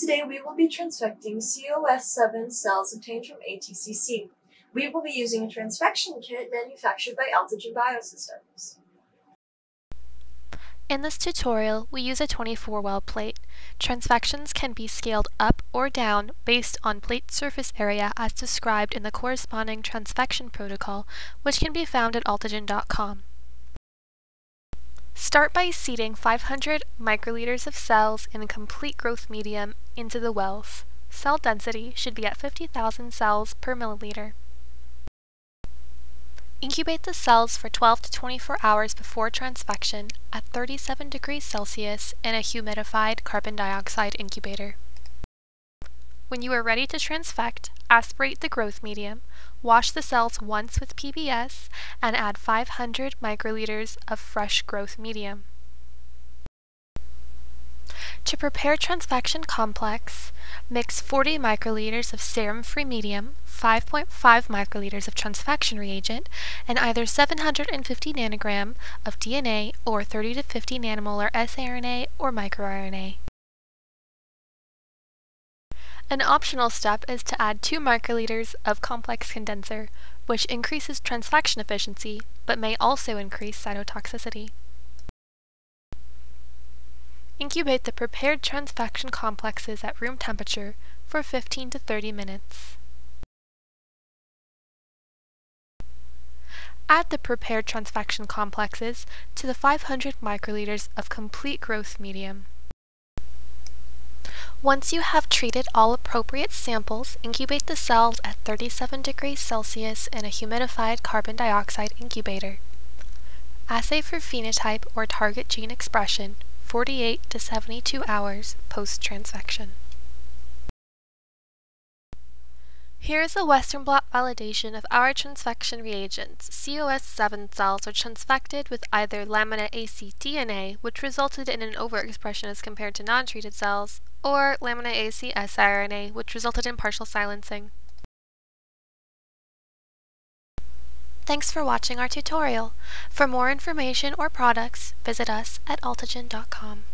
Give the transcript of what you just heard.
Today we will be transfecting COS-7 cells obtained from ATCC. We will be using a transfection kit manufactured by Altogen Biosystems. In this tutorial, we use a 24-well plate. Transfections can be scaled up or down based on plate surface area as described in the corresponding transfection protocol, which can be found at altogen.com. Start by seeding 500 microliters of cells in a complete growth medium into the wells. Cell density should be at 50,000 cells per milliliter. Incubate the cells for 12 to 24 hours before transfection at 37 degrees Celsius in a humidified carbon dioxide incubator. When you are ready to transfect, aspirate the growth medium, wash the cells once with PBS, and add 500 microliters of fresh growth medium. To prepare transfection complex, mix 40 microliters of serum-free medium, 5.5 microliters of transfection reagent, and either 750 nanogram of DNA or 30 to 50 nanomolar siRNA or microRNA. An optional step is to add 2 microliters of complex condenser, which increases transfection efficiency but may also increase cytotoxicity. Incubate the prepared transfection complexes at room temperature for 15 to 30 minutes. Add the prepared transfection complexes to the 500 microliters of complete growth medium. Once you have treated all appropriate samples, incubate the cells at 37 degrees Celsius in a humidified carbon dioxide incubator. Assay for phenotype or target gene expression 48 to 72 hours post-transfection. Here is a Western blot validation of our transfection reagents. COS-7 cells are transfected with either lamin A C DNA, which resulted in an overexpression as compared to non-treated cells, or lamin A C siRNA, which resulted in partial silencing. Thanks for watching our tutorial. For more information or products, visit us at altogen.com.